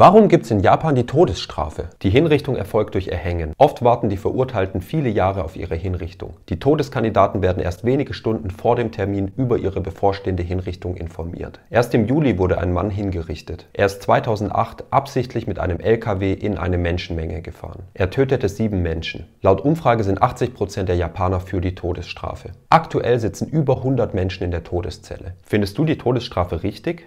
Warum gibt es in Japan die Todesstrafe? Die Hinrichtung erfolgt durch Erhängen. Oft warten die Verurteilten viele Jahre auf ihre Hinrichtung. Die Todeskandidaten werden erst wenige Stunden vor dem Termin über ihre bevorstehende Hinrichtung informiert. Erst im Juli wurde ein Mann hingerichtet. Er ist 2008 absichtlich mit einem LKW in eine Menschenmenge gefahren. Er tötete 7 Menschen. Laut Umfrage sind 80% der Japaner für die Todesstrafe. Aktuell sitzen über 100 Menschen in der Todeszelle. Findest du die Todesstrafe richtig?